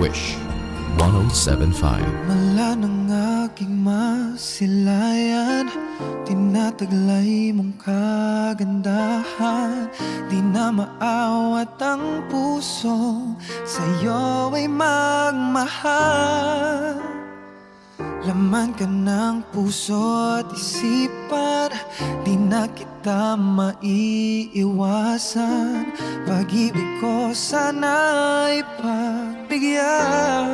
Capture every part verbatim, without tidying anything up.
Wish one oh seven point five. Mala ng aking masilayan, tinataglay mong kagandahan. Di na maawat ang puso, sa'yo ay magmahal. Laman ka ng puso at isipan, di na kita maiiwasan. Pag-ibig ko sana'y pagbigyan.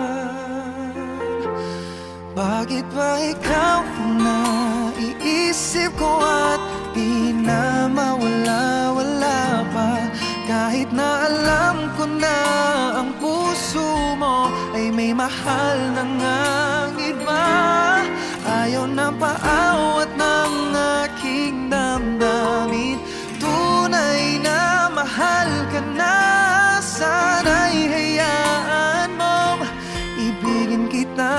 Bakit ba ikaw ang naiisip ko at di na mawala-wala pa? Kahit na alam ko na ang puso mo ay may mahal na ngang iba. Ayaw na paawat ng aking damdamin. Tunay na mahal ka na. Sana'y hayaan mong ibigin kita.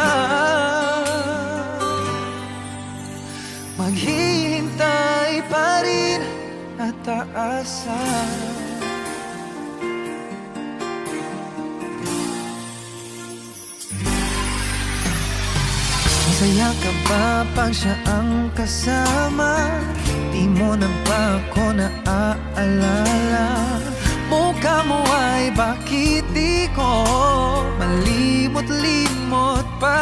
Maghihintay pa rin at aasa. Masaya ka ba pag siya ang kasama? Di mo na ba ako naaalala? Mukha mo ay bakit di ko malimot-limot pa?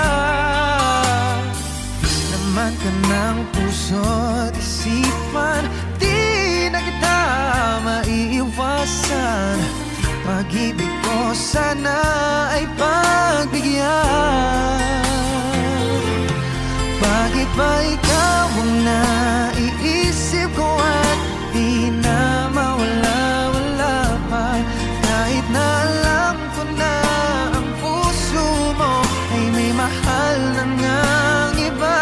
Naman ka ng puso at isipan, di na kita maiiwasan. Pag-ibig ko sana ay pagbigyan. Bakit ba ikaw ang naiisip ko at di na mawala-wala pa? Kahit na alam ko na ang puso mo ay may mahal na ngang iba.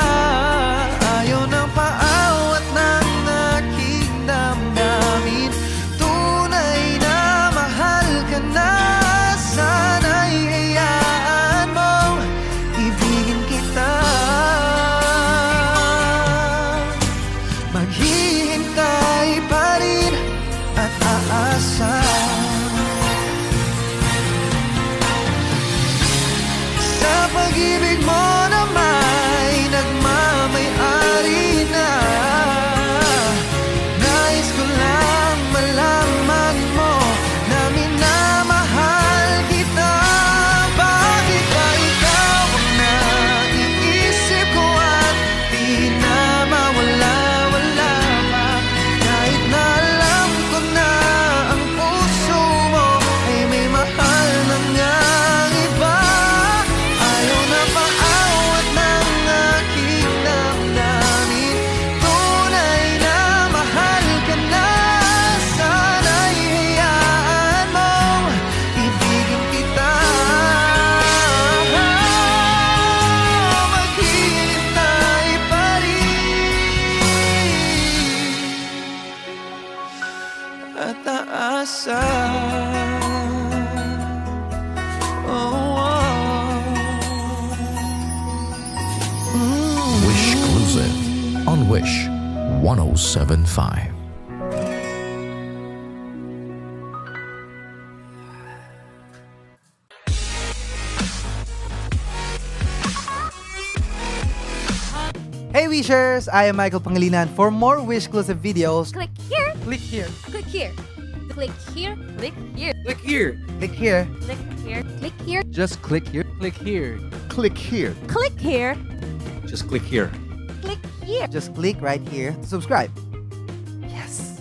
Ayaw ng paawat ng aking damdamin. Tunay na mahal ka na. Sana'y hayaan mong ibigin kita. Pag-ibig mo na may nagmamay-ari na. Nais ko lang malaman mo na minamahal kita. Bakit ba ikaw ang naiisip ko at di na mawala-wala pa? Kahit na alam ko na ang puso mo ay may mahal na nga. On Wish one oh seven point five. Hey Wishers! I am Michael Pangilinan. For more Wish Closer videos, click here, click here, click here, click here, click here, click here, click here, click here, click here, just click here, click here, click here, click here, just click here. Click here. Just click right here to subscribe. Yes.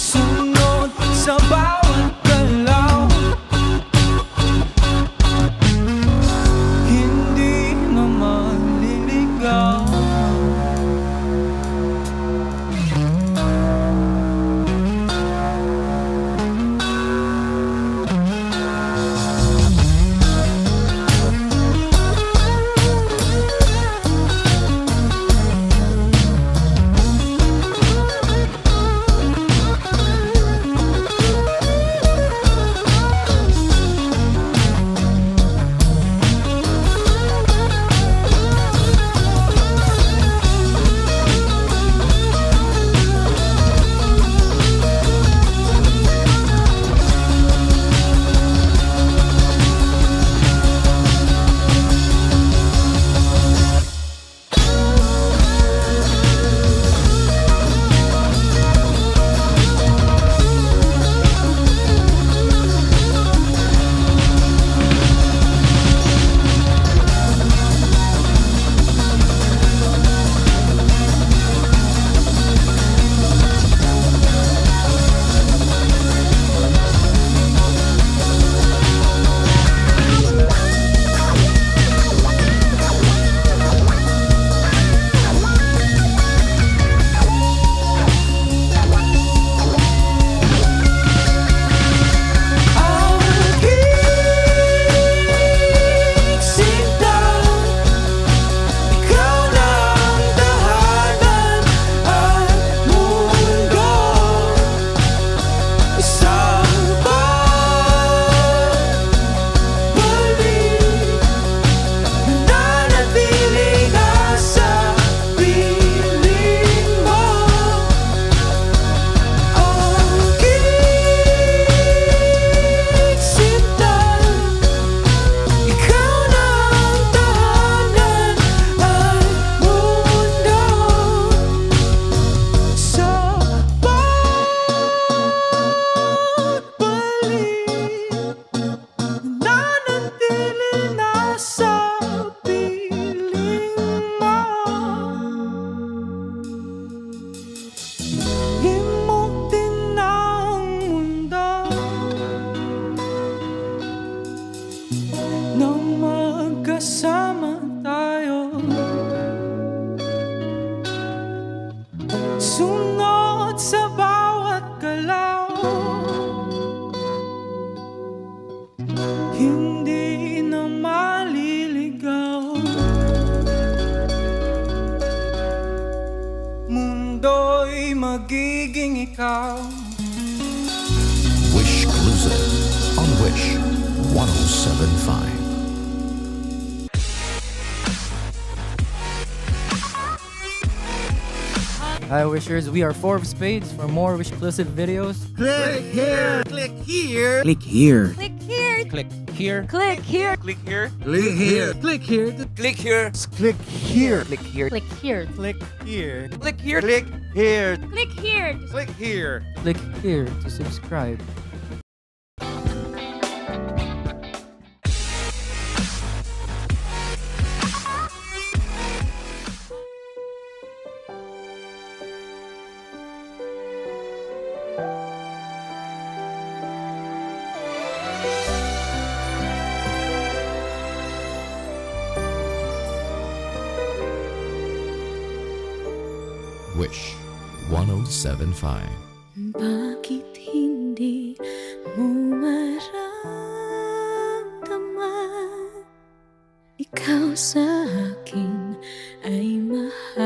Sunod sa bawat galaw, hindi naman liligaw. Wish Closer on Wish one oh seven point five. Hi Wishers, we are Four Spades. For more Wish Closer videos, click here, click here, click here, click here, click here, click here, click here, click here, click here, click here, click here, click here, click here, click here, click here, click here, click here, click here, click here to subscribe. Wish one oh seven point five. Bakit hindi mo maramdaman? Ikaw sa akin ay mahalaga.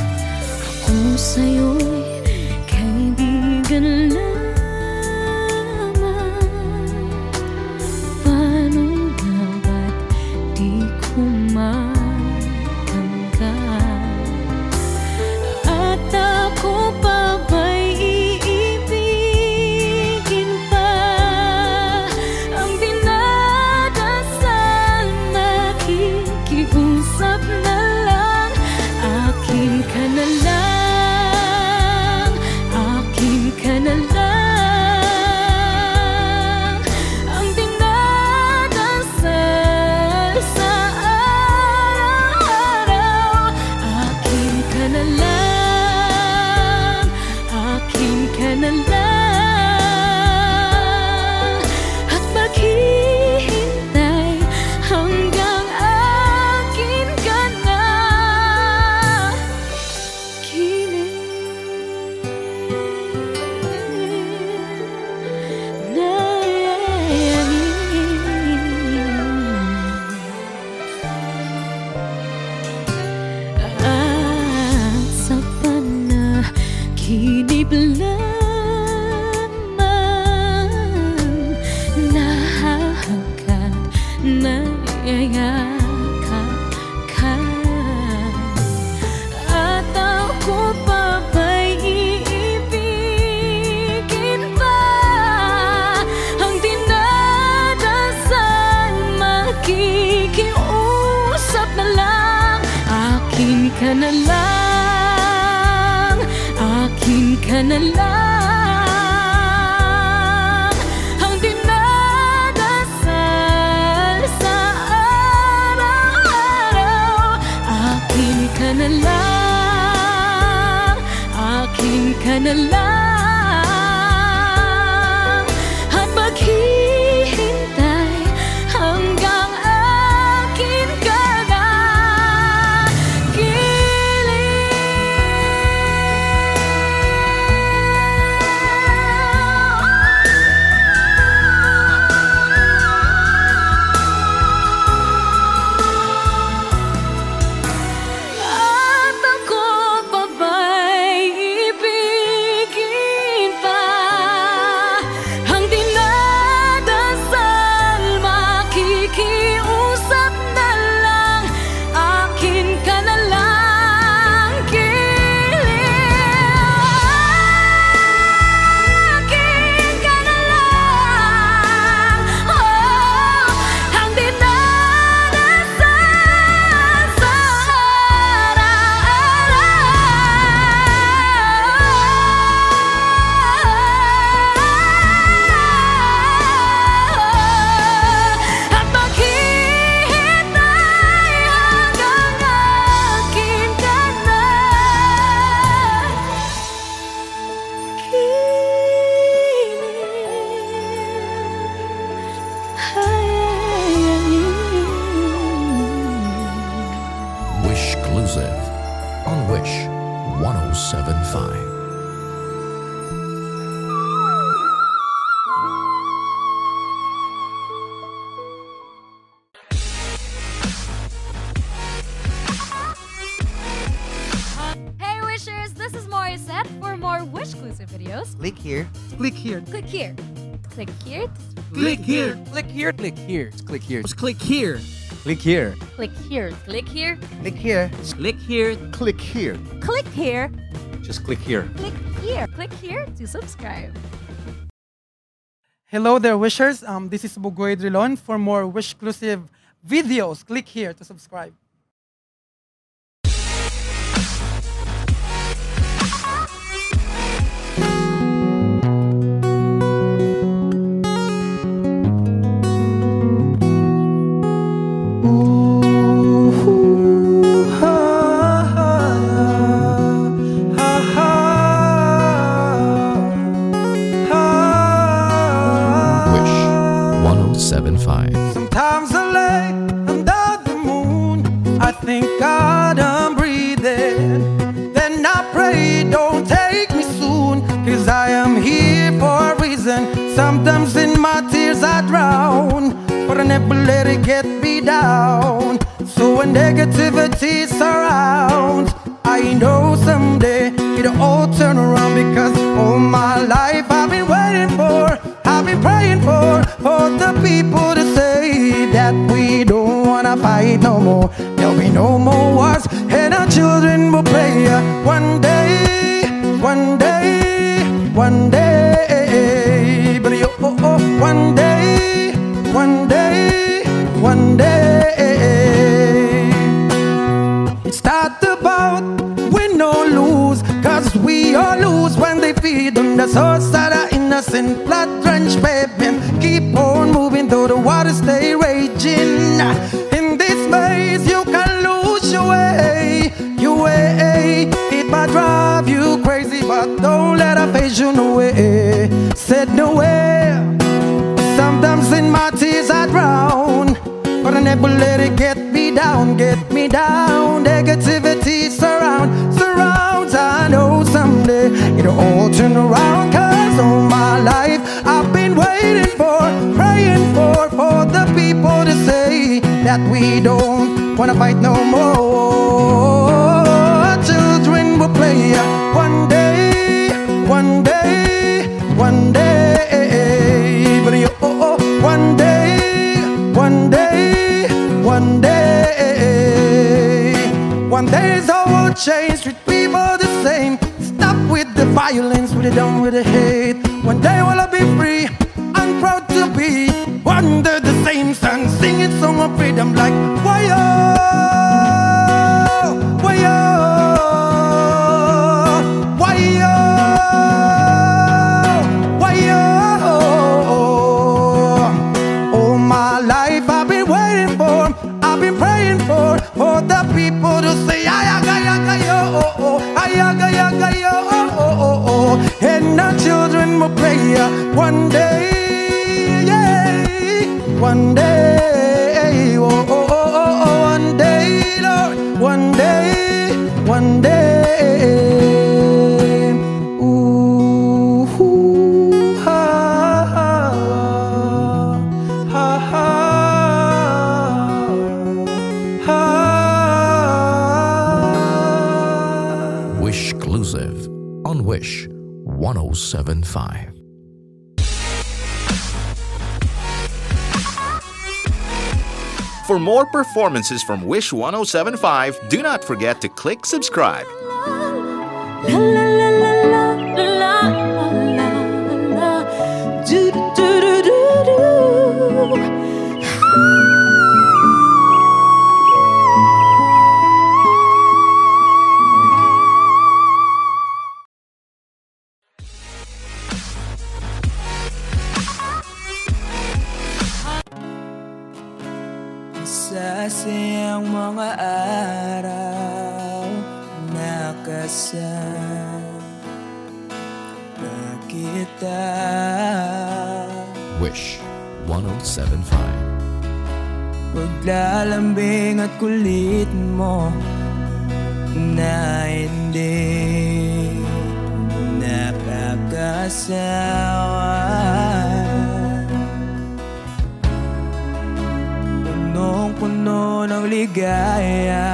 Ako sa'yo'y kaibigan lamang. Paano nga ba't di ko ma usap na lang, akin ka na lang. Panaginip lamang nahahangka, nayayakap ka. At ako pa ba'y iibigin pa ang dinadasan? Makikiusap na lang, akin ka na lang, akin ka na lang. Ang dinadasal sa araw-araw, akin ka na lang, akin ka na lang. At maghihintay hanggang akin ka na. Click here. Click here. Click here. Click here. Click here. Click here. Click here. Click here. Click here. Click here. Click here. Click here. Click here. Click here. Just click here. Click here. Click here to subscribe. Hello there, wishers. Um, this is Bogoy Drilon. For more wish-clusive videos, click here to subscribe. Sometimes I lay under the moon, I think God I'm breathing. Then I pray, don't take me soon, 'cause I am here for a reason. Sometimes in my tears I drown, but I never let it get me down. So when negativity surrounds, I know someday it'll all turn around, because all my life I've been waiting for, I've been praying for, for the people to say that we don't wanna fight no more. There'll be no more wars, and our children will play. One day, one day, one day, but you, oh, oh, one day, one day, one day. It's not about win or lose, 'cause we all lose when they feed on the source that are innocent, blood-drenched pavement. Keep on moving though the waters stay raging. In this maze you can lose your way, your way. It might drive you crazy, but don't let her face you away. Said nowhere. Sometimes in my tears I drown, but I never let it get me down, get me down. Negativity surrounds, surrounds. I know someday it'll all turn around, 'cause all my life I've been waiting for, praying for, for the people to say that we don't wanna fight no more. Children will play one day. One day it's all will change, treat people the same. Stop with the violence, we're done with the hate. One day we'll all be free, I'm proud to be under the same sun, singing song of freedom like why-oh, why-oh, why-oh, why-oh. All my life I've been waiting for, I've been praying for, for the people to say ay-ay-ay-ay-oh-oh, ay-ay-ay-ay-oh-oh-oh. And our children will pray one day. One day, oh, oh, oh, oh, one day, Lord, one day, one day. Ooh, ooh, ha, ha, ha, ha, ha. Wish Exclusive on Wish one oh seven point five. For more performances from Wish one oh seven point five, do not forget to click subscribe. Sa siyang mga araw nakasama kita. Wish one oh seven point five. Paglalambing at kulit mo na hindi nakakasawa. Punong-puno ng ligaya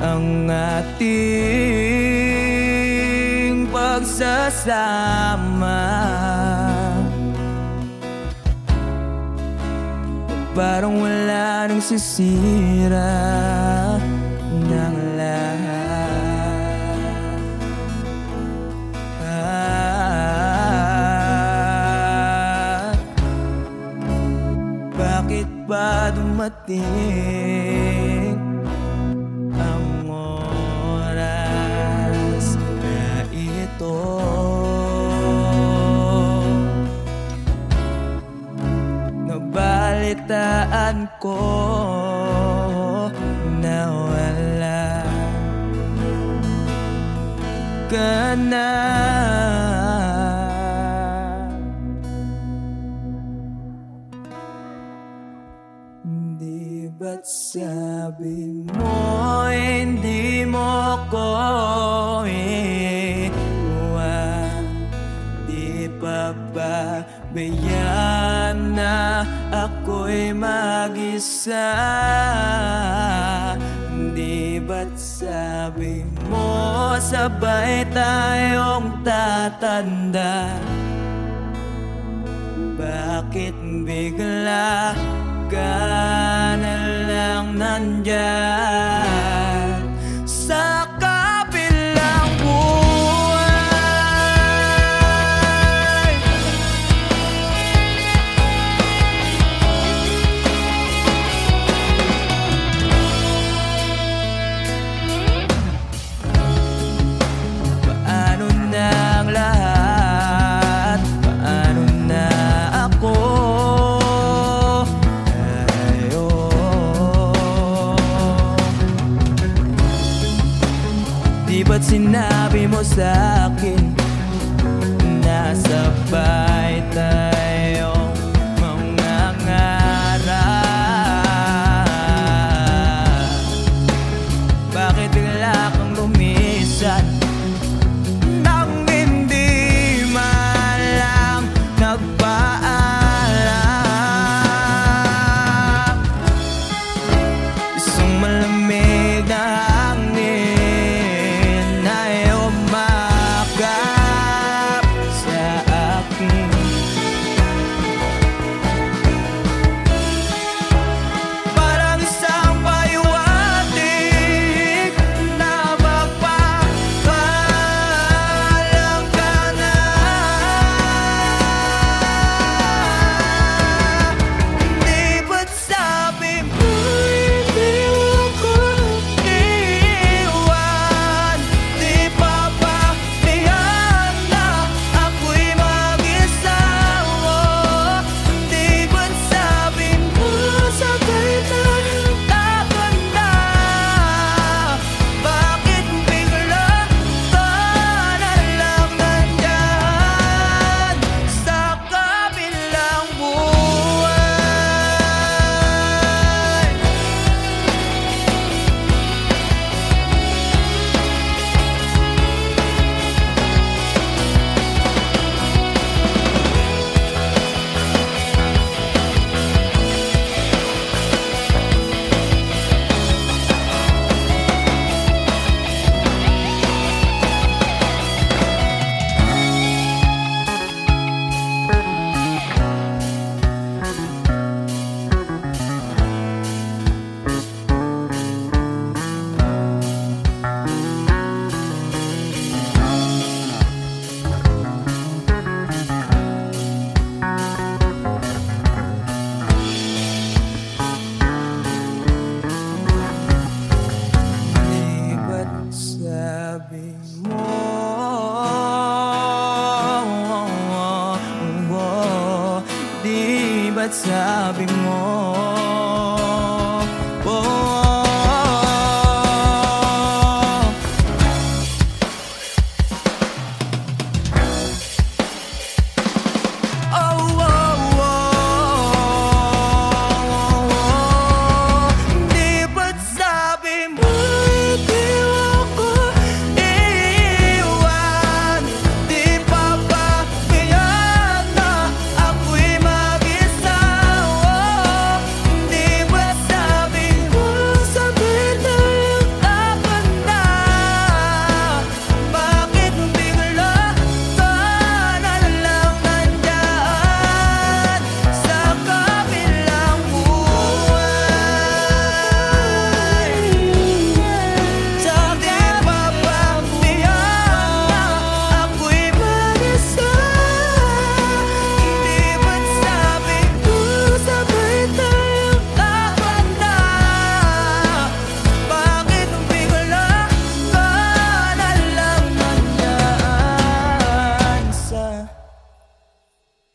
ang ating pagsasama. Parang wala nang sisira ng lahat. Ah, bakit ba dumating ang oras na ito? Nabalitaan ko na wala ka na. Ba't sabi mo hindi mo ko iwan? Di pa ba bayaan na ako'y mag-isa? Di ba't sabi mo sabay tayong tatanda? Bakit bigla ka na lang nandyan sa kabilang buhay? Paano na ang lahat? Paano na ako? Ba't sinabi mo sa'kin nasabay tayong mangangarap? Bakit bigla kang lumisan nang hindi man lang nagpaalam? Isang malamig na hangin ay umakap sa akin. Dapat sabi mo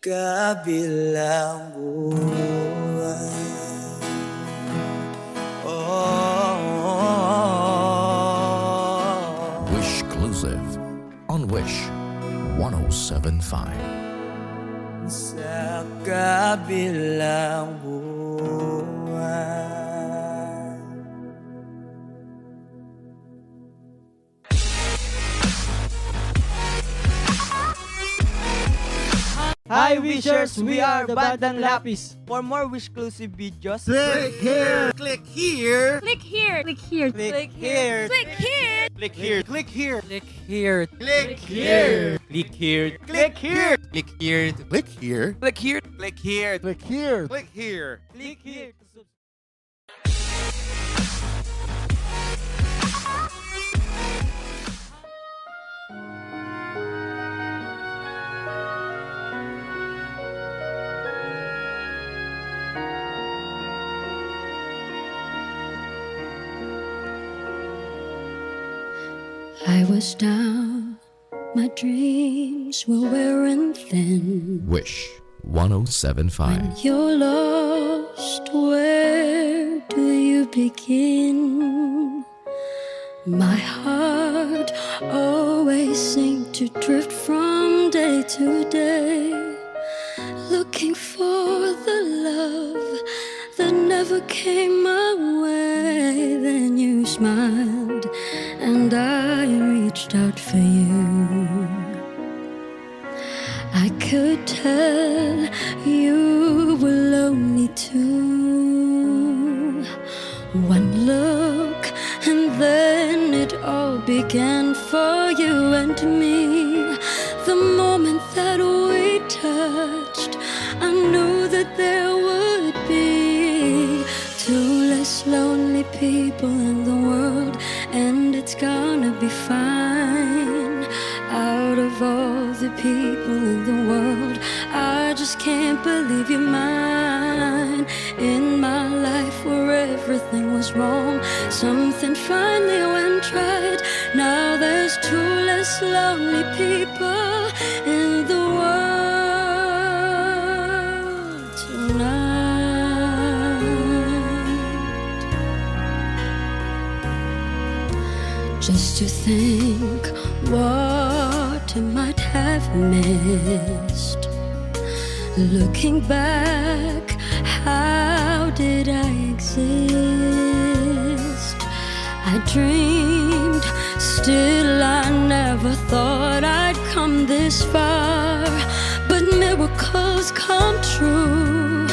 kabilang buwan. Oh, oh, oh. Wish Closer on Wish one oh seven point five. Sa kabilang buwan. Hi Wishers! We are the Bandang Lapis. For more Wish Closer videos, click here! Click here! Click here! Click here! Click here! Click here! Click here! Click here! Click here! Click here! Click here! Click here! Click here! Click here! Click here! Click here! Click here! Click here! Click here! I was down, my dreams were wearing thin. Wish one oh seven point five. When you're lost, where do you begin? My heart always seemed to drift from day to day, looking for the love that never came my way. Then you smiled and I reached out for you. I could tell you were lonely too. One look and then it all began for you and me. The moment that we touched, I knew that there would be two less lonely people in the world, and it's gonna be fine. Out of all the people in the world, I just can't believe you're mine. In my life where everything was wrong, something finally went right. Now there's two less lonely people in the world tonight. Just to think what I might have missed. Looking back, how did I exist? I dreamed, still I never thought I'd come this far. But miracles come true,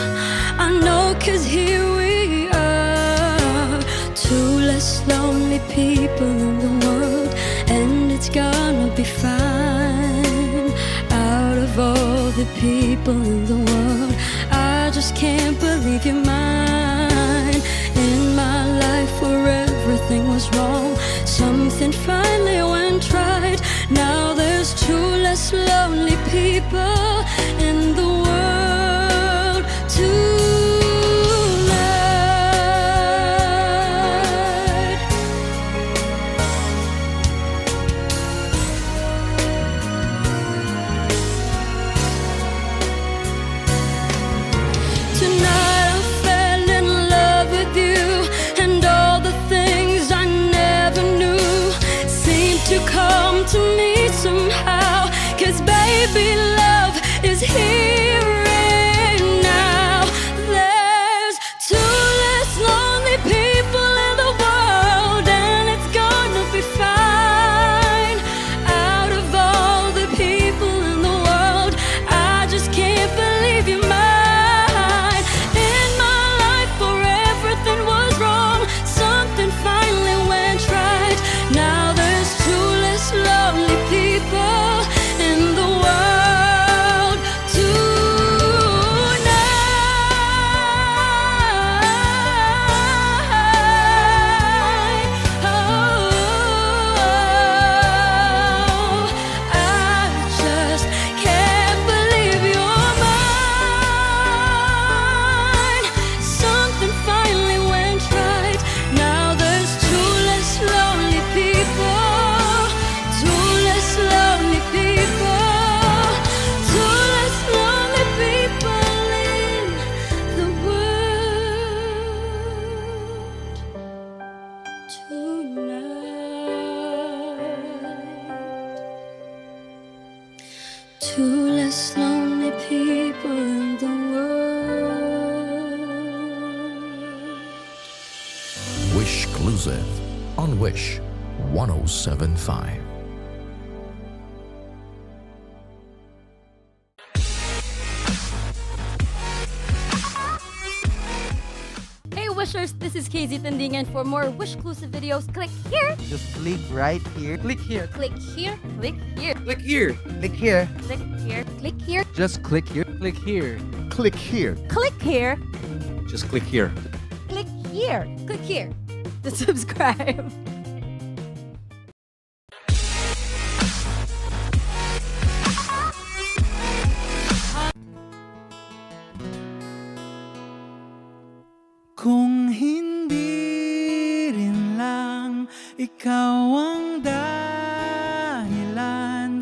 I know, 'cause here we are. Two less lonely people in the world, and it's gonna be fine. Out of all the people in the world, I just can't believe you're mine. In my life where everything was wrong, something finally went right. Now there's two less lonely people in the world too. belong to me somehow. Cause baby, love is here and now. There's two less lonely people in the world, and it's gonna be fine. Out of all the people in the world, I just can't believe you're mine. In my life where everything was wrong, something finally went right. Now there's two less lonely people in the world tonight. Oh, I just can't believe you're mine. Something finally went right. Now there's two less lonely people. Two less lonely people. Two less lonely people in the world tonight. Two less lonely people in the world. Wish Closer on Wish one oh seven point five. Hey Wishers, this is K Z Tandingan. For more Wish Closer videos, click here, Just click right here. Click here. click here, click here, Click here. Click here. click here, click here, Just click here. Click here. Click here. click here, Just click here. click here, click here to subscribe. Kung hindi rin lang ikaw ang dahilan,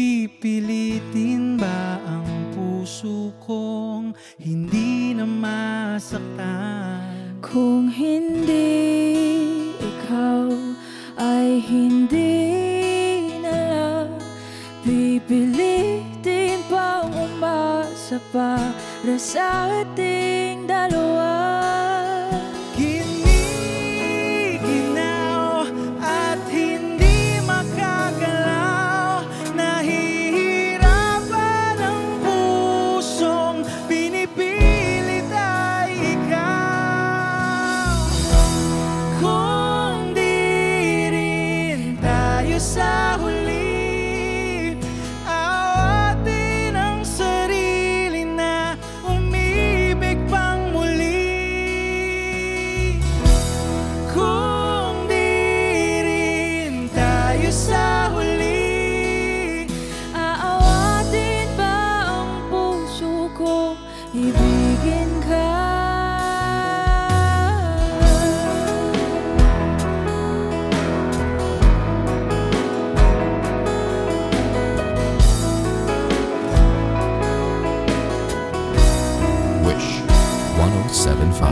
pipilitin ba ang puso kong hindi na masaktan? Kung hindi ikaw ay hindi na lang, pipilitin pa umasa para sa ating dalawa.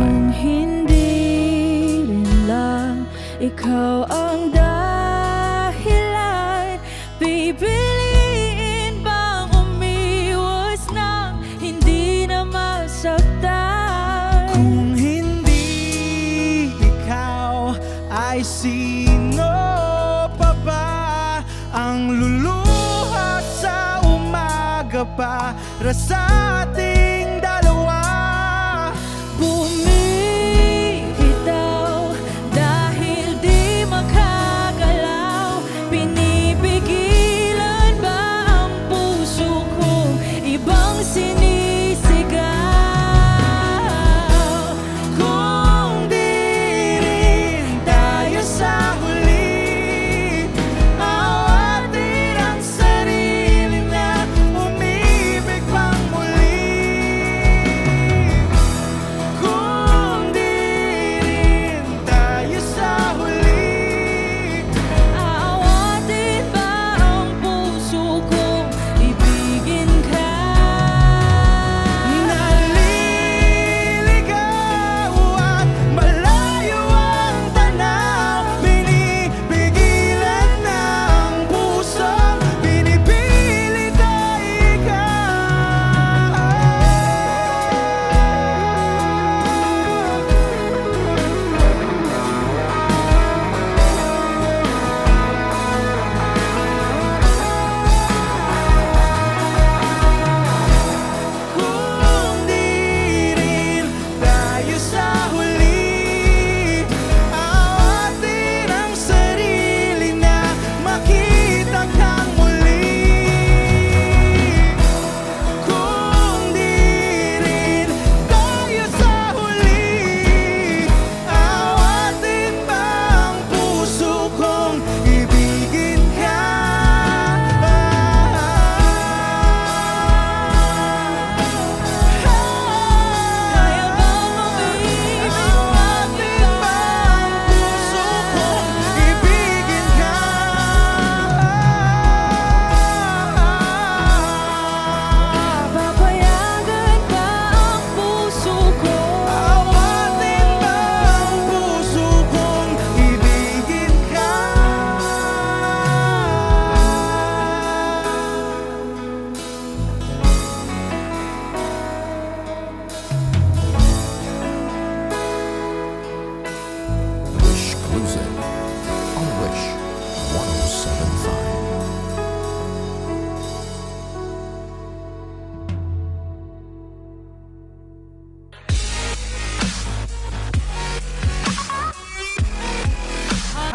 Kung hindi rin lang ikaw ang dahilan, pipiliin bang umiwas ng hindi na masaktan? Kung hindi ikaw ay sino pa ba ang luluha sa umaga para sa ating dalawa?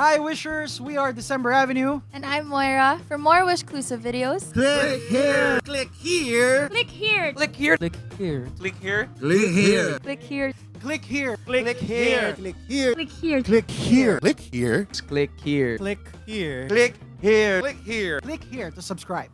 Hi, Wishers! We are December Avenue. And I'm Moira. For more Wish Closer videos, click here! Click here! Click here! Click here! Click here! Click here! Click here! Click here! Click here! Click here! Click here! Click here! Click here! Click here! Click here! Click here! Click here! Click here! Click here to subscribe.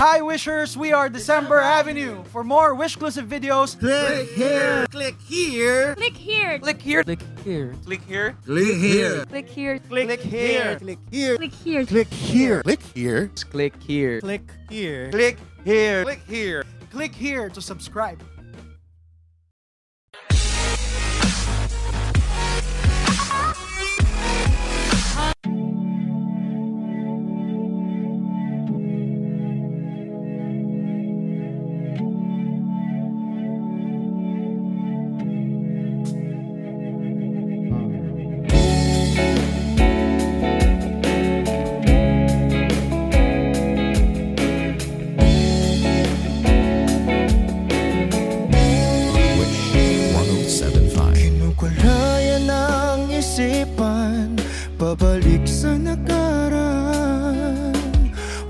Hi Wishers, we are December Avenue. For more Wish-clusive videos, click here, click here, click here, click here, click here, click here, click here, click here, click here, click here, click here, click here, click here, click here, click here, click here, click here, click here to subscribe. Babalik sa nakaraan,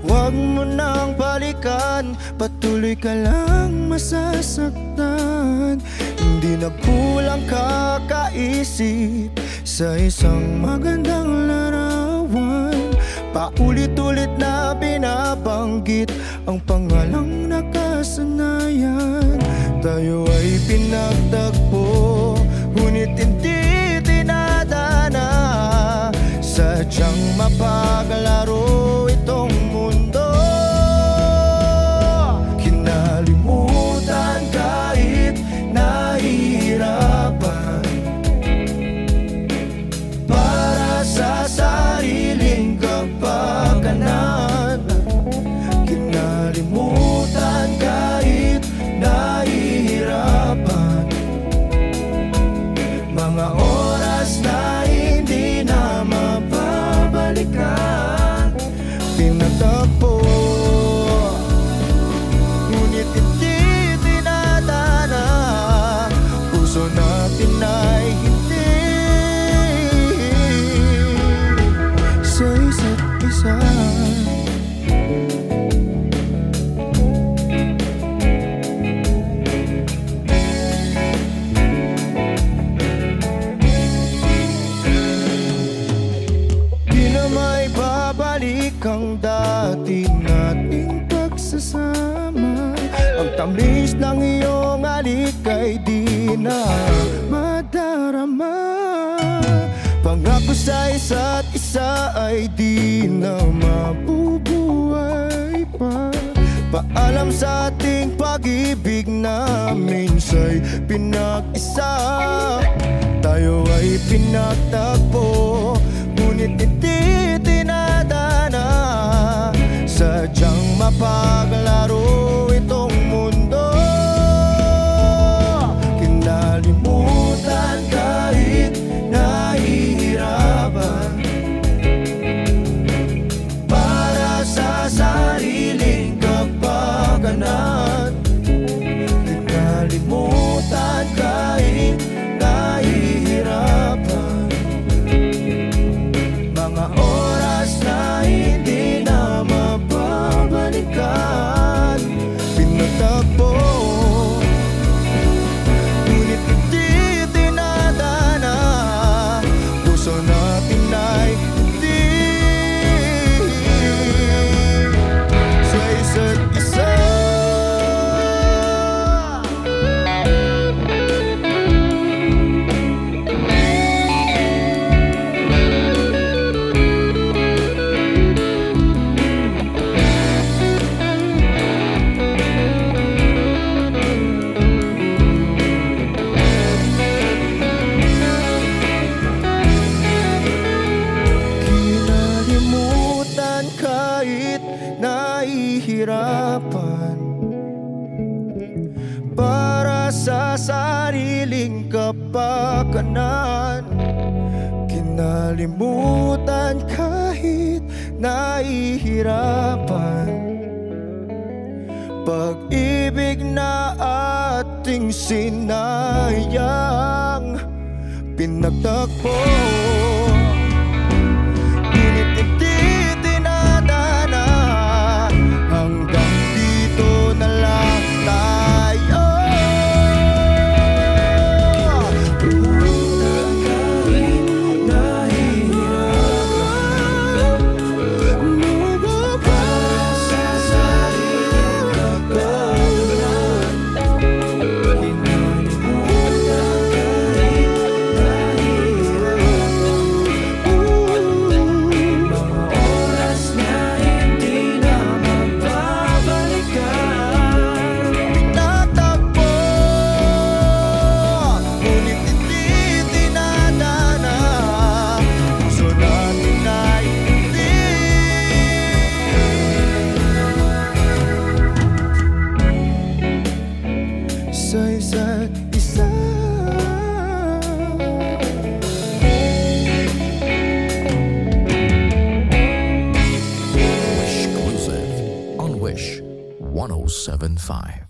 huwag mo nang balikan. Patuloy ka lang masasaktan. Hindi nagkulang kakaisip sa isang magandang larawan. Paulit-ulit na binabanggit ang pangalang nakasanayan. Tayo ay pinagtagpo, ngunit hindi sadyang mapaglaro itong mundo. Kinalimutan kahit nahihirapan, para sa sariling kapakanan. Kinalimutan kahit nahihirapan, mga oras na hindi na mabalikan. Pinatagpo, ngunit hindi tinatana. Puso natin ay hindi sa isa't isa. Ang dati nating pagsasama, ang tamis ng iyong alik ay di na madarama. Pangako sa isa't isa ay di na mabubuhay pa. Paalam sa ating pag-ibig na minsa'y pinag-isa. Tayo ay pinagtagpo, ngunit hindi tinadana. Sadyang mapaglaro itong mundo. Kinalimutan kahit nahihirapan, para sa sariling kapakanan. Kinalimutan kahit nahihirapan, hindi na mapabalikan. Pinatagpo, ngunit hindi tinadana. Puso natin ay hindi sa isa't isa. Sariling kapakanan, kinalimutan kahit nahihirapan. Pag-ibig na ating sinayang, pinagtagpo, ngunit hindi tinadana. Hanggang dito na lang tayo. one oh seven point five.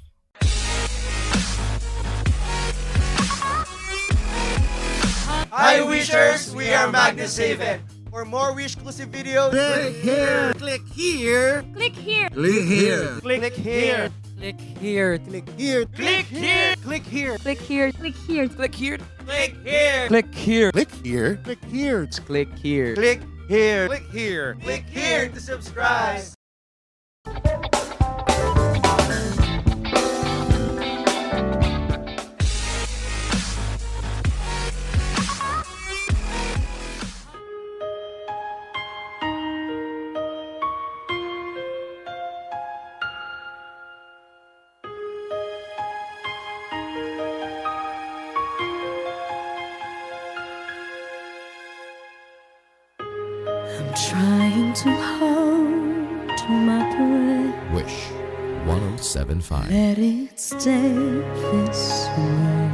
Hi Wishers! We are Magnus Haven. For more Wish-clusive videos, click here. Click here. Click here. Click here. Click here. Click here. Click here. Click here. Click here. Click here. Click here. Click here. Click here. Click here. Click here. Click here. Click here. Click here. Click here. Click here to subscribe. I'm trying to hold to my breath. Wish one oh seven point five. Let it stay this way.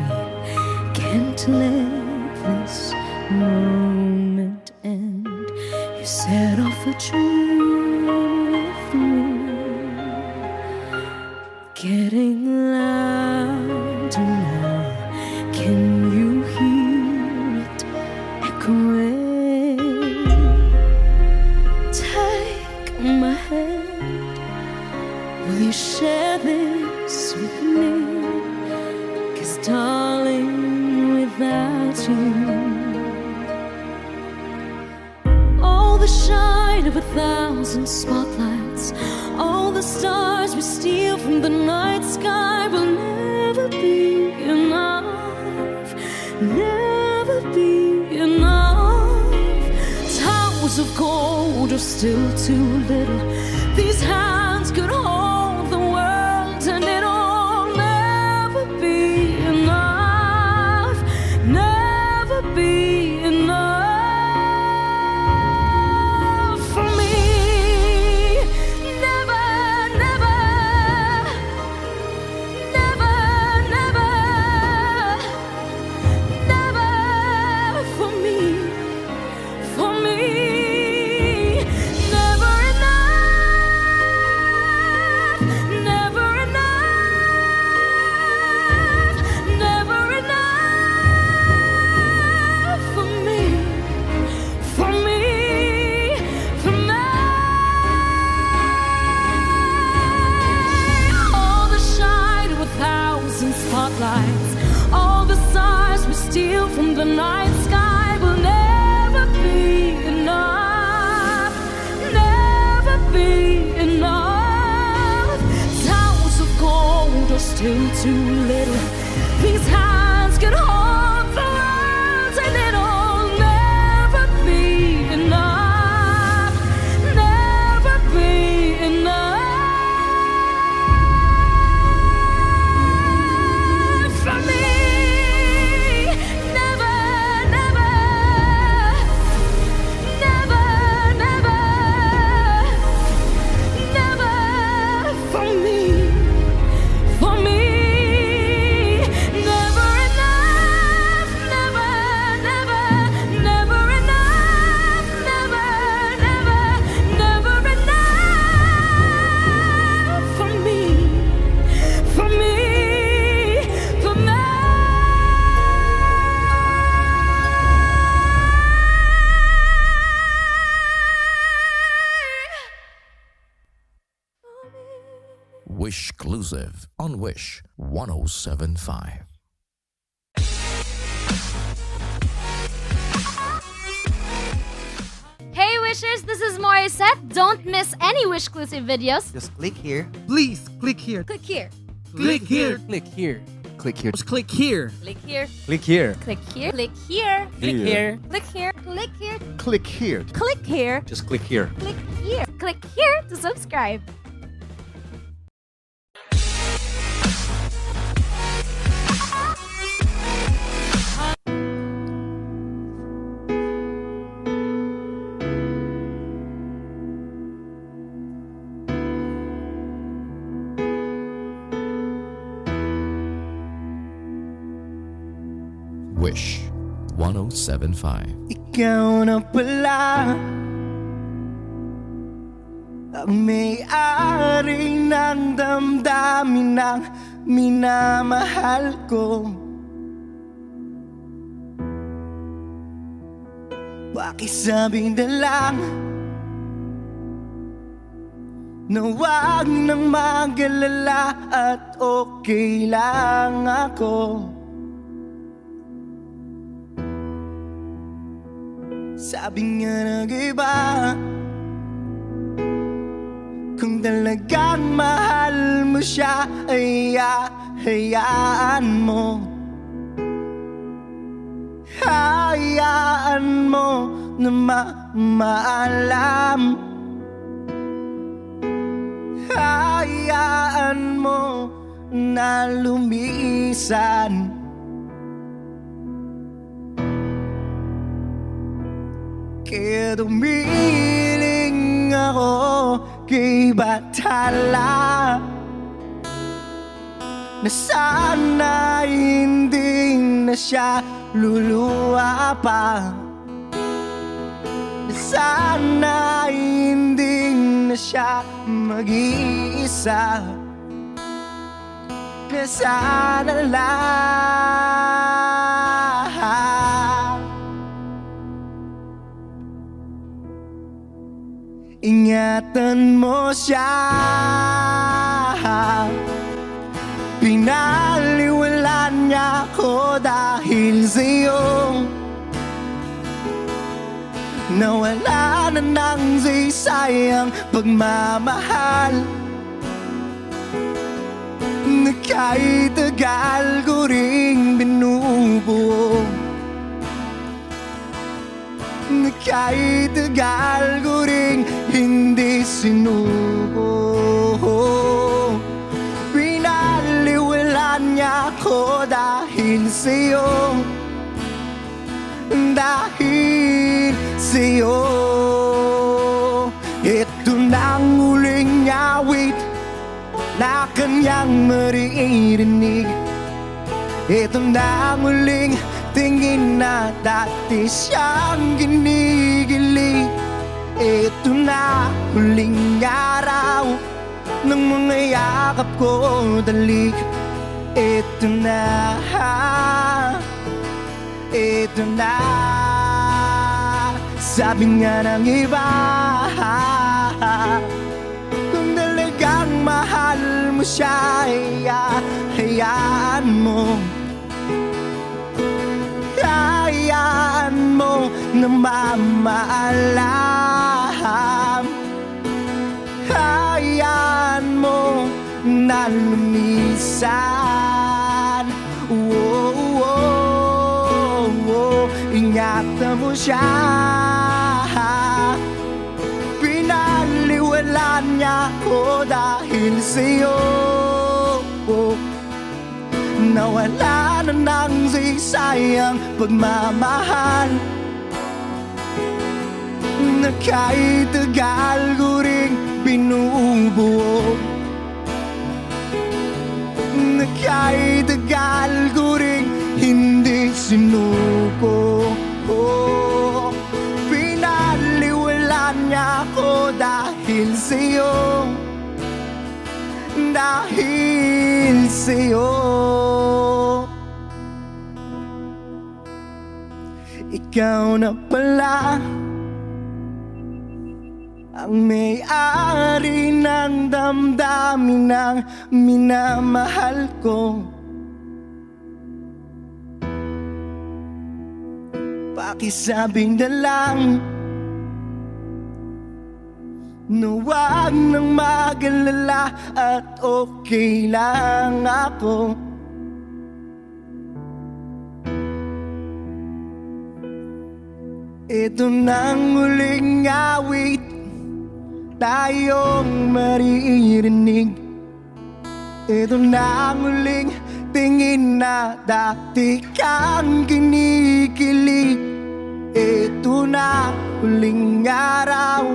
Can't let this moment end. You set off a dream with me, getting louder now. Can you hear it echoing? Will you share this with me? 'Cause darling, without you, all the shine of a thousand spotlights, all the stars we steal from the night sky will never be enough, never be enough. Towers of gold are still too little. These hands could hold from the night sky will never be enough, never be enough. Towers of gold are still too little. These hands can hold the world, and it'll never be enough, never be enough for me. Wish Closer on Wish one oh seven point five. Hey Wishers, this is Morissette. Don't miss any Wish Closer videos. Just click here. Please click here. Click here. Click here. Click here. Click here. Click here. Click here. Click here. Click here. Click here. Click here. Click here. Click here. Click here. Click here. Just click here. Click here. Click here to subscribe. Wish one oh seven point five. Ikaw na pala, may-ari ng damdamin ng minamahal ko. Pakisabi na lang na huwag nang mag-alala at okay lang ako. Sabi nga nag-iba kung talagang mahal mo siya ay hayaan mo, hayaan mo na mamaalam, hayaan mo na lumisan. Kaya dumiling ako kay Batala na sana hindi na siya luluwa pa, na sana hindi na siya mag-iisa, na sana lang ingatan mo siya. Pinaliwalaan niya ako dahil sa'yo, nawala na ng sisayang pagmamahal na kahit tagal ko rin binubuo, na kahit tagal ko rin hindi sinubo. Pinaliwalaan niya ako dahil sa'yo, dahil sa'yo. Ito na ang huling awit na kanyang maririnig, ito na ang huling tingin na dati siyang ginigilig, ito na huling araw ng mga yakap ko dalik, ito na, ito na. Sabi nga ng iba kung talagang mahal mo siya ay hayaan mo, hayaan mo na mamaalam, hayaan mo na lumisan. Oh, oh, oh. Ingatan mo siya, pinaliwalaan niya ako dahil sa'yo, nawala na ng sisayang pagmamahal na kahit tagal ko rin binubuo, na kahit tagal ko rin hindi sinuko. Pinaliwalaan niya ako dahil sa'yo, dahil sa'yo. Ikaw na pala ang may-ari ng damdamin ng minamahal ko. Pakisabi na lang na huwag nang mag-alala at okay lang ako. Ito nang huling awit tayong maririnig, ito nang huling tingin na dati kang kinikilig, ito na huling araw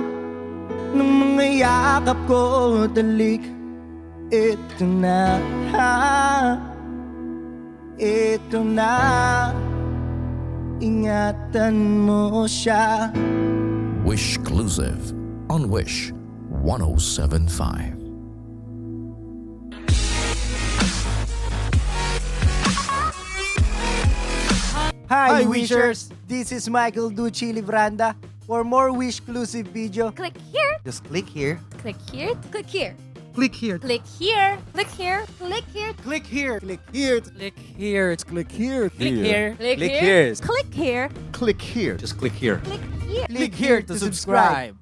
nung mga yakap ko talik, ito na, ito na. Ingatan mo siya. Wish Closer on Wish one oh seven point five. Hi, Hi Wishers! This is Michael Ducci Libranda. For more Wish-clusive video, click here. Just click here. Click here. Click here. Click here. Click here. Click here. Click here. Click here. Click here. Click here. Click here. Click here. Click here. Click here. Click here. Just click here. Click here. Click here to subscribe.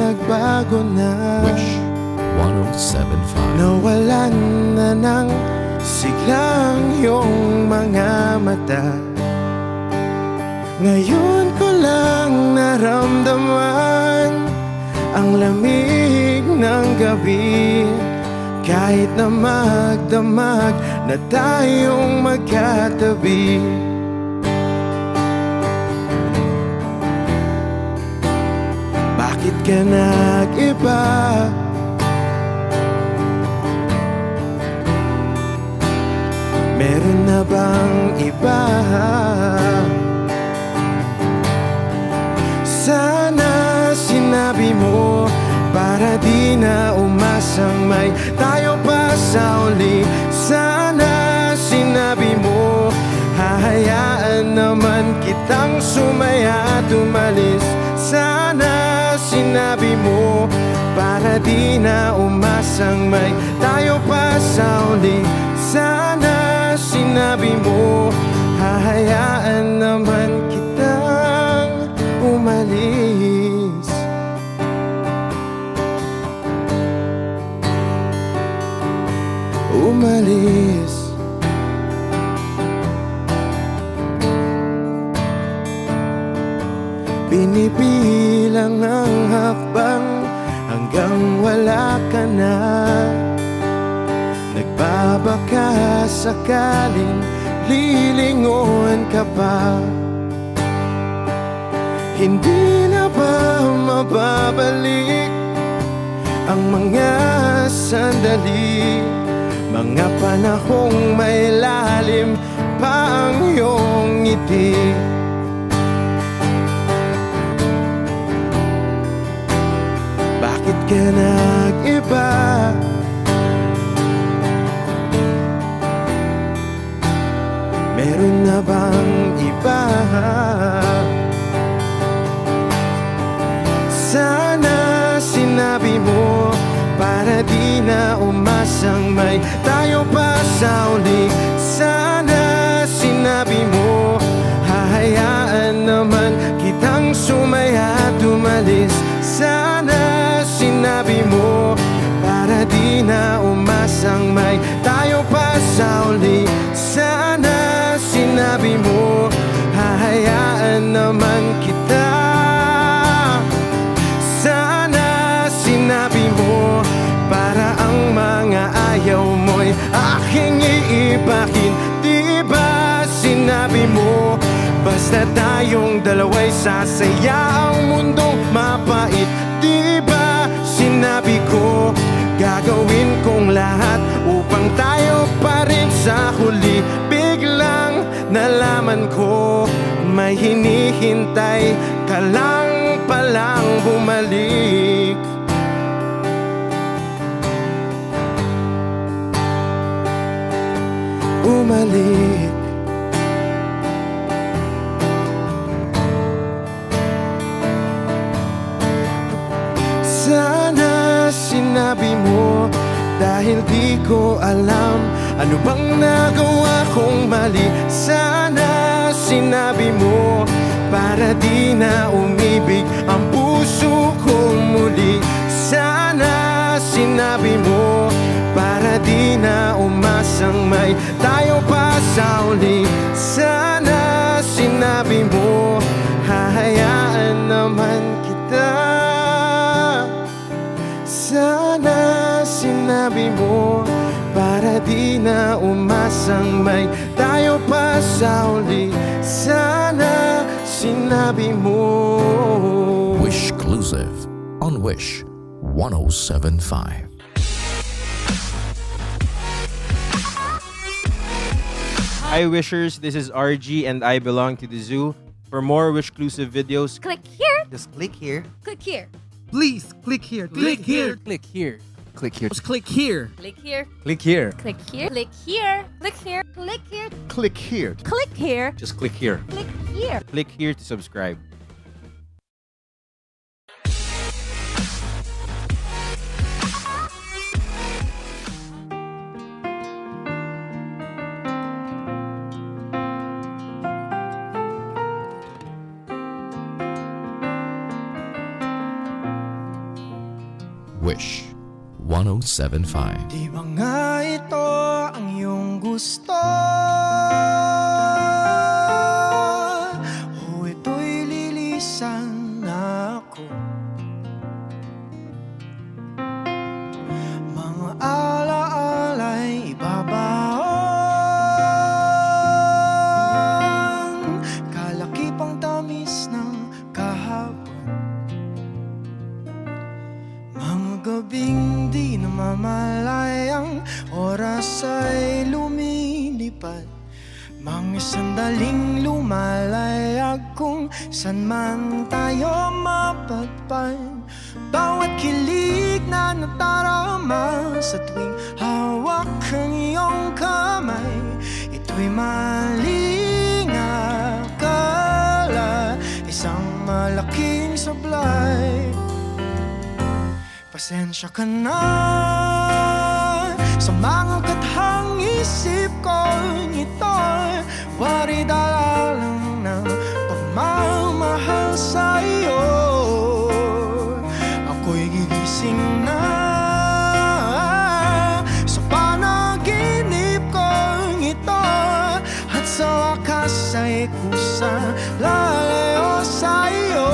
Nagbago na Wish one oh seven point five. Nawalan na ng siglang iyong mga mata. Ngayon ko lang naramdaman ang lamig ng gabi. Kahit na magdamag na tayong magkatabi, bakit ka nag-iba? Meron na bang iba? Sana sinabi mo para di na umasang may tayo pa sa uli. Sana sinabi mo hahayaan naman kitang sumaya at umalis. Sana sinabi mo para di na umasang may tayo pa sa uli. Sana sinabi mo hahayaan naman kitang umalis. Umalis. Binibilang ang hakbang hanggang wala ka na. Nagbabaka sakaling lilingon ka pa. Hindi na ba mababalik ang mga sandali? Mga panahong may lalim pa ang iyong ngiti. Bakit ka nag-iba? Meron na bang iba? Sana sinabi mo para di na umasang may tayo pa sa uli. Sana sinabi mo hahayaan naman kitang sumaya at umalis. Sana sinabi mo para di na umasang may tayo pa sa uli. Sana sinabi mo hahayaan naman kita. Sana sinabi mo para ang mga ayaw mo'y aking iibahin. Di ba sinabi mo basta tayong dalawa'y sasaya ang mundong mapait? Di ba sinabi ko gagawin kong lahat upang tayo pa rin sa huli? Biglang nalaman ko may hinihintay ka lang palang bumalik. Bumalik. Sinabi mo dahil di ko alam ano bang nagawa kong mali. Sana sinabi mo para di na umibig ang puso ko muli. Sana sinabi mo para di na umasang may tayo pa sa uli. Sana sinabi mo hahayaan naman kita. Sana sinabi mo para di na umasang may sinabi mo. Wish Closer on Wish one oh seven point five. Hi Wishers, this is R G and I Belong to the Zoo. For more Wishclusive videos, click here. Just click here. Click here. Please click here. Click, click here. here. Click here. Click here. Just click here. Click here. Click here. Click here. Click here. Click here. Click here. Click here. Click here. Just click here. Click here. Click here to subscribe. Wish one oh seven point five. Di ba nga ito ang iyong gusto? O ito'y lilisan ako. Mga alaala'y ibabaon, kalakipang tamis ng kahapon. Gabing di namamalayang oras ay lumilipad. Mga sandaling lumalayag kung san man tayo mapadpad. Bawat kilig na natarama sa tuwing hawak ang iyong kamay, ito'y maling akala, isang malaking sablay. Pasensya ka na sa mga kathang isip ko, ngito'y waridala lang ng pagmamahal sa iyo. Ako'y gigising na sa panaginip ko, ngito'y at sa wakas ay kusa lalayo sa iyo,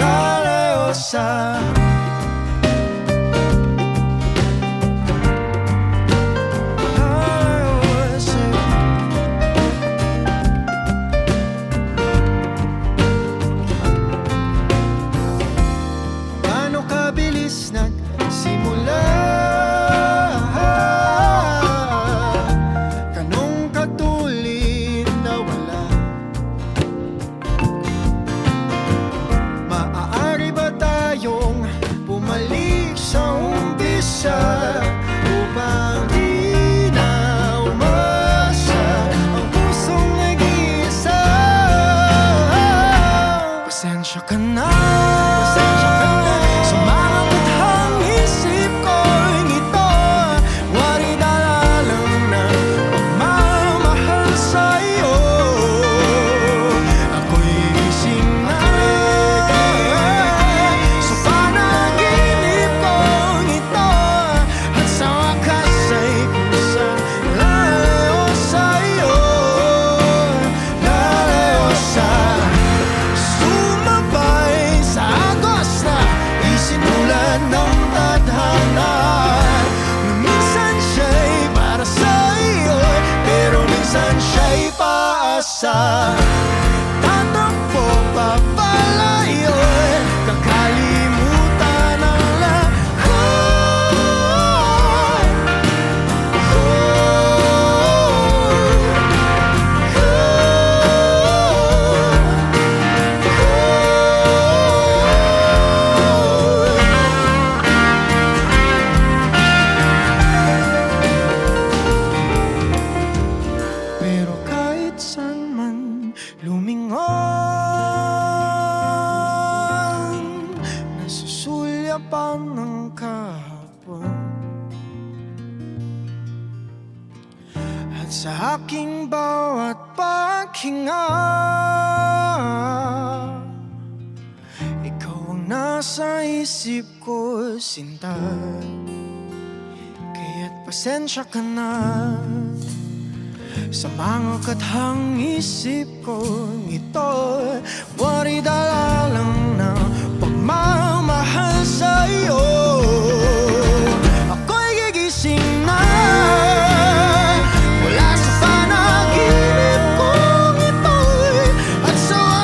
lalayo sa iyo. Tatampo pa pala yun, kakalimutan ang lahat. oh, oh, oh, oh. Pero kahit sa lumingon, nasusulyapan ng kahapon. At sa aking bawat paghinga, ikaw ang nasa isip ko, sinta. Kaya't pasensya ka na sa mga kathang isip ko, ngito'y waridala lang na pagmamahal sa iyo. Ako'y gigising na wala sa panaginip ko, ngito'y at sa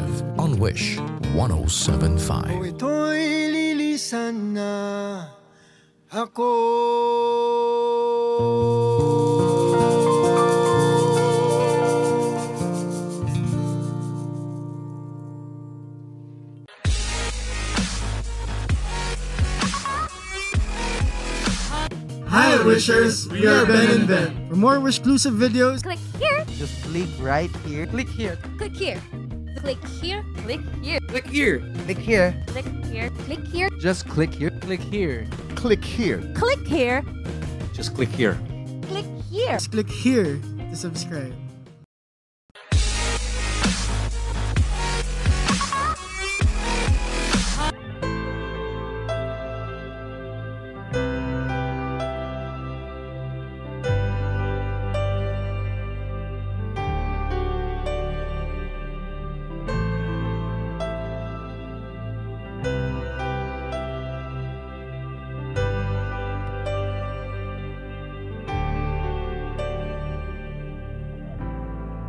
exclusive on Wish one oh seven point five. O ito'y lilisan na ako. Hi Wishers, we are Ben and Ben. For more Wish-clusive videos, click here. Just click right here. Click here. Click here. Click here. Click here. Click here. Click here. Click here. Click here. Just click here. Click here. Click here. Click here. Just click here. Click here. Just click here to subscribe.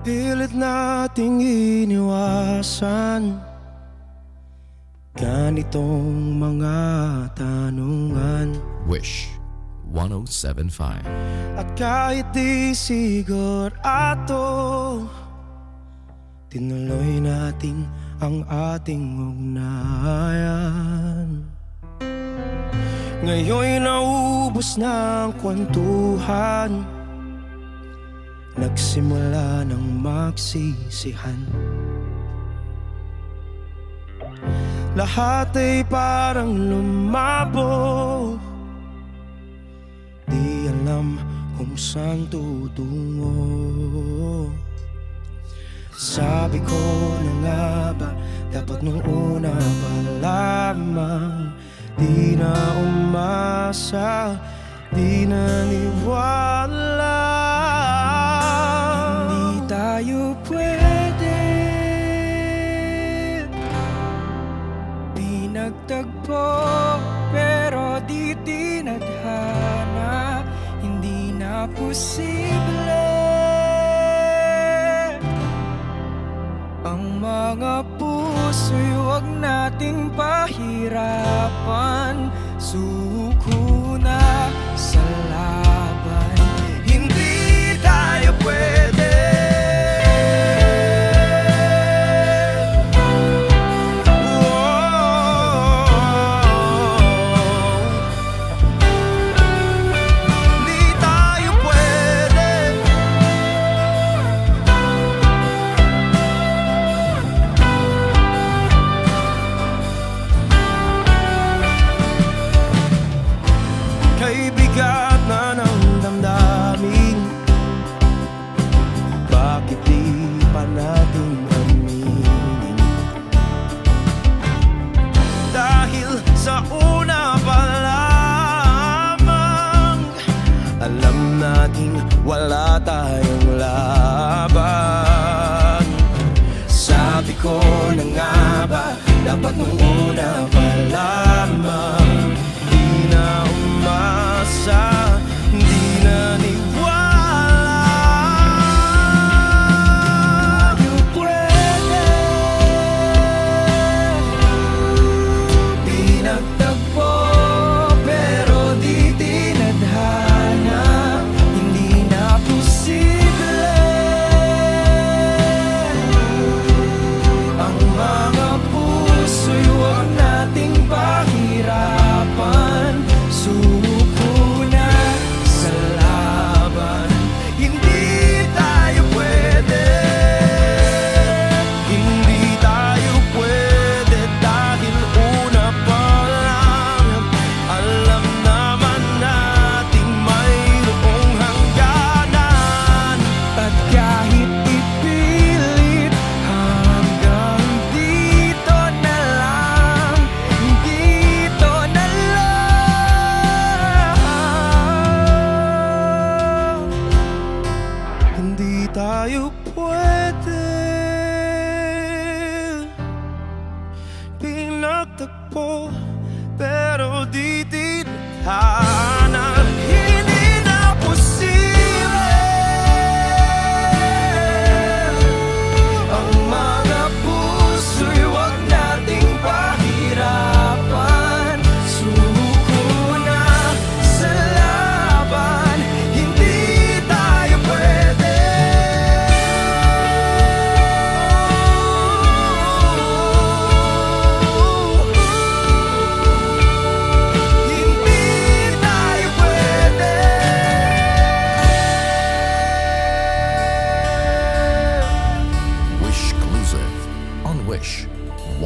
Pilit nating iniwasan ganitong mga tanungan. Wish one oh seven point five. At kahit di sigurado, tinuloy natin ang ating ugnayan. Ngayon'y naubos na ang kwentuhan, nagsimula ng magsisihan. Lahat ay parang lumabo, di alam kung saan tutungo. Sabi ko na nga ba, dapat nung una pa lamang, di na umasa, di na niwala. Tayo pwede, di nagtagpo pero di tinadhana, hindi na posible ang mga puso'y huwag nating pahirapan, suko na sa laban, hindi tayo pwede. Wala tayong laban. Sabi ko na nga ba, dapat nung una pa lamang, di na umasa, di na niwala.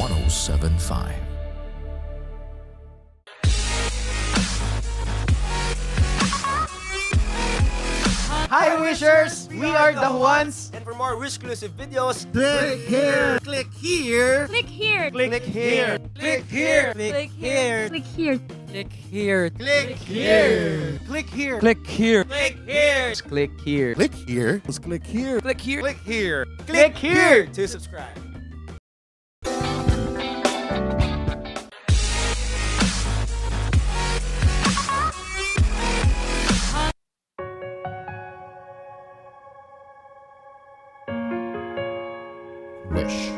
one oh seven point five. Hi Wishers! We are the ones! And for more Wish exclusive videos, click here! Click here! Click here! Click here! Click here! Click here! Click here! Click here! Click here! Click here! Click here! Click here! Click here! Click here! Click here! Click here! Click here! Click here! To subscribe! Wish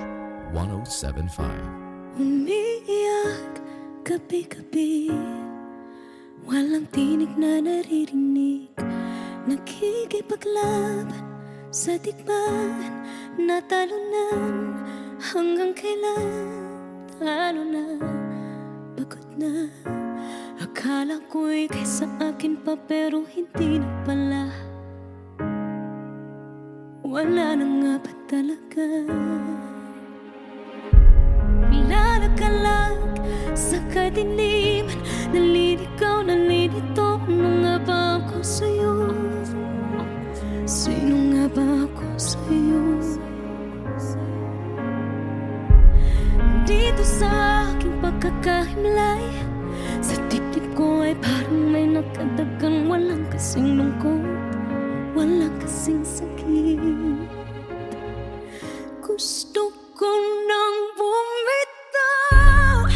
one oh seven point five. Umiiyak gabi-gabi, walang tinig na naririnig, nakikipaglaban sa digmaan, natalunan hanggang kailan, talo na, pagod na. Akala ko'y kaysa akin pa pero hindi na pala. Wala na nga ba talaga? Milalagalag sa kadiliman, naliligaw, nalilito. Ano nga ba ako sa'yo? Sino nga ba ako sa'yo? Dito sa aking pagkakahimlay, sa dibdib ko ay parang may nakadagan. Walang kasing lungkot, walang kasing sakit. Gusto ko nang bumitaw,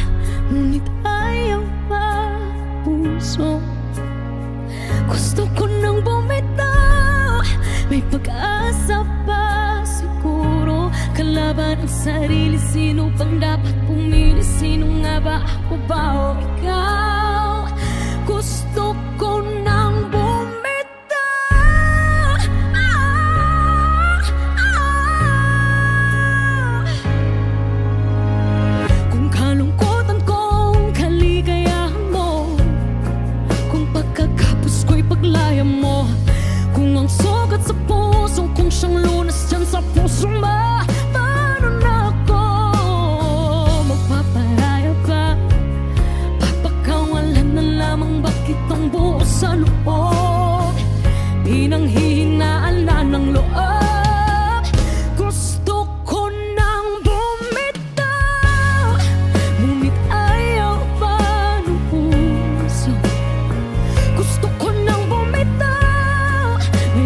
ngunit ayaw pa puso. Gusto ko nang bumitaw, may pag-asa pa siguro. Kalaban ang sarili, sino bang dapat pumili? Sino nga ba, ako ba o ikaw? Gusto ko nang bumitaw.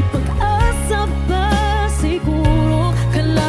Pag-asa ba siguro? Kala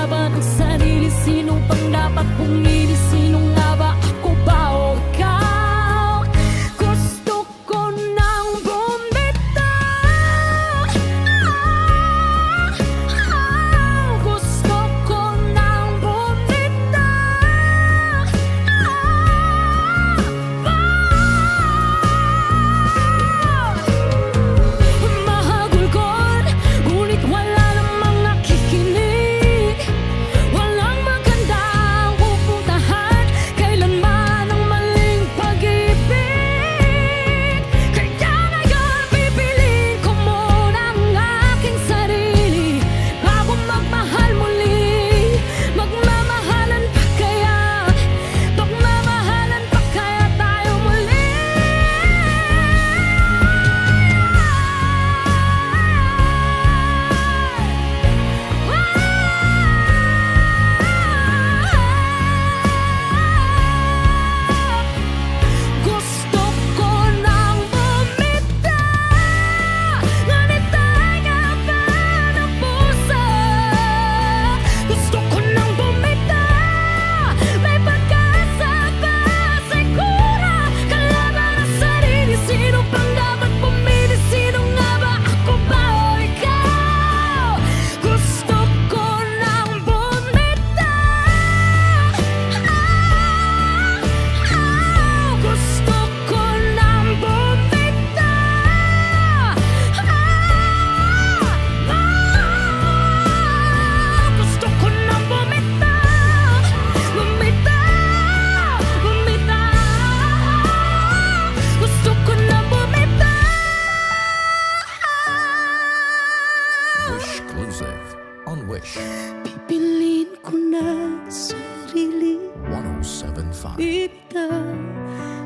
bibitaw,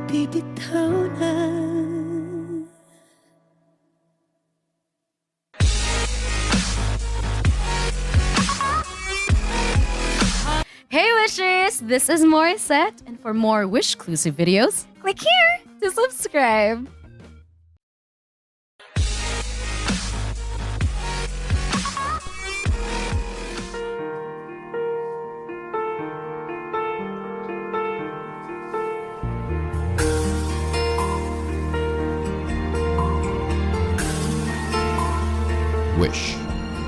bibitaw na. Hey Wishers! This is Morissette, and for more Wish-clusive videos, click here to subscribe! Wish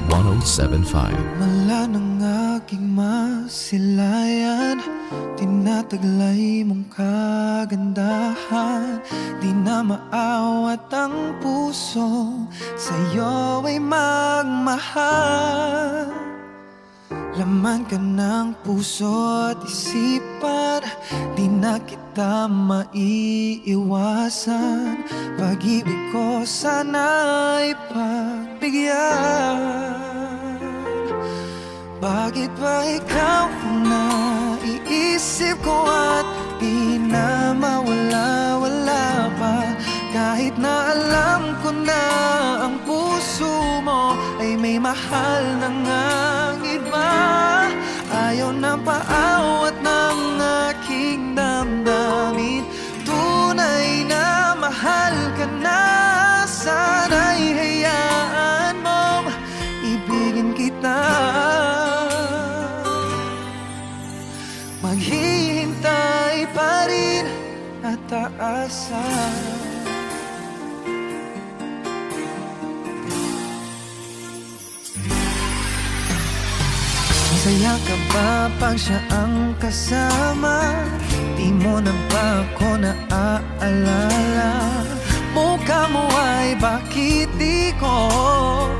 one oh seven point five. Mala ng aking masilayan, tinataglay mong kagandahan. Di na maawat ang puso, sa'yo ay magmahal. Laman ka ng puso at isipan, di na kita maiiwasan. Pag-ibig ko sana'y pag bakit ba ikaw na iisip ko at di na mawala-wala pa? Kahit na alam ko na ang puso mo ay may mahal na ngang iba. Ayaw na paawat ng aking damdamin. Tunay na mahal ka na, sana'y hayaan kita. Maghihintay pa rin at aasa. Masaya ka ba pag siya ang kasama? Di mo na ba ko naaalala? Mukha mo ay bakit di ko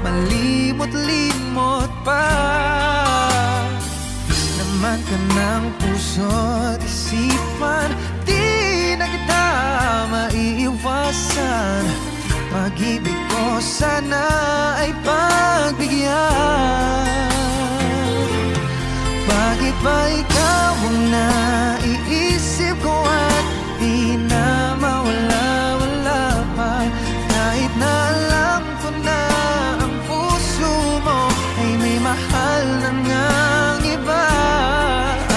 malimot-limot pa? Naman ka ng puso at isipan, di na kita maiiwasan. Pag-ibig ko sana ay pagbigyan. Bakit ba ikaw ang naiisip ko at di na mawala? Kahit na alam ko na ang puso mo ay may mahal na ngang iba.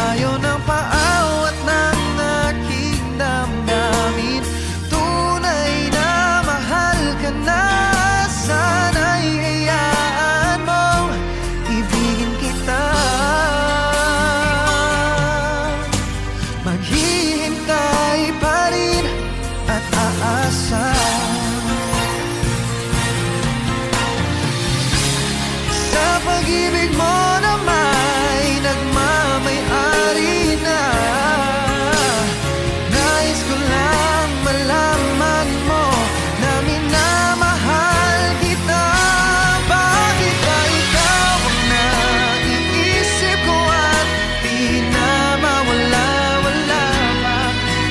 Ayaw ng paawat ng aking damdamin. Tunay na mahal ka na, sana'y hayaan mong ibigin kita. Maghihintay pa rin at aasa. Pag-ibig mo na may nagmamay-ari na, nais ko lang malaman mo na minamahal kita. Bakit ba ikaw ang naiisip ko at di na mawala-wala pa?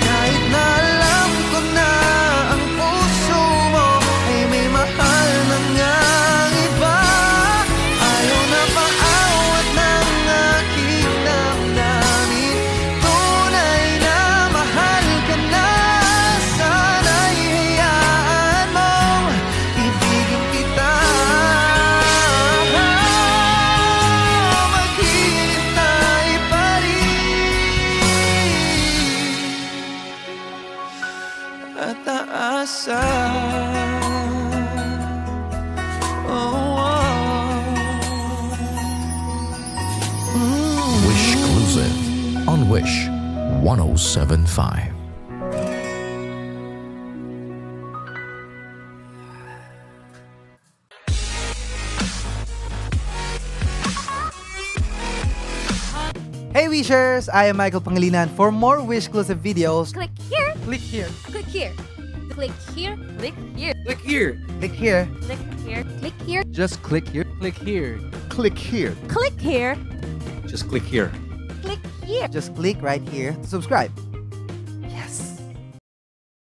Kahit na alam ko na ang puso mo ay may mahal na nga. Wish one oh seven point five. Hey Wishers! I am Michael Pangilinan. For more Wish-clusive videos, click here. Click here. Click here. Click here. Click here. Click here. Click here. Click here. Click here. Just click here. Click here. Click here. Click here. Just click here. Click here. Just click right here to subscribe.